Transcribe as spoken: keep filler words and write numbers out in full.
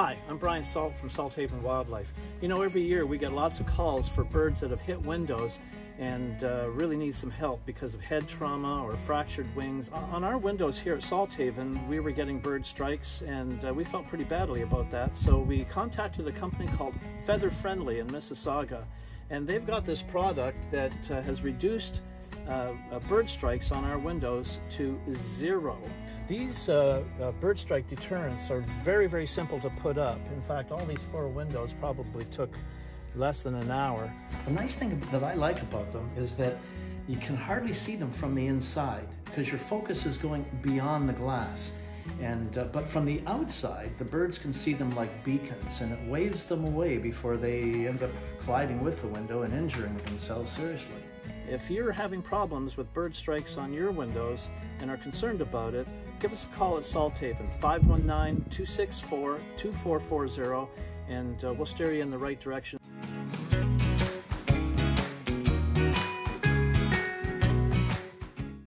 Hi, I'm Brian Salt from Salthaven Wildlife. You know, every year we get lots of calls for birds that have hit windows and uh, really need some help because of head trauma or fractured wings. On our windows here at Salthaven, we were getting bird strikes and uh, we felt pretty badly about that. So we contacted a company called Feather Friendly in Mississauga, and they've got this product that uh, has reduced Uh, uh, bird strikes on our windows to zero. These uh, uh, bird strike deterrents are very, very simple to put up. In fact, all these four windows probably took less than an hour. The nice thing that I like about them is that you can hardly see them from the inside because your focus is going beyond the glass. And, uh, but from the outside, the birds can see them like beacons, and it waves them away before they end up colliding with the window and injuring themselves seriously. If you're having problems with bird strikes on your windows and are concerned about it, give us a call at Salthaven, five one nine, two six four, two four four zero, and uh, we'll steer you in the right direction.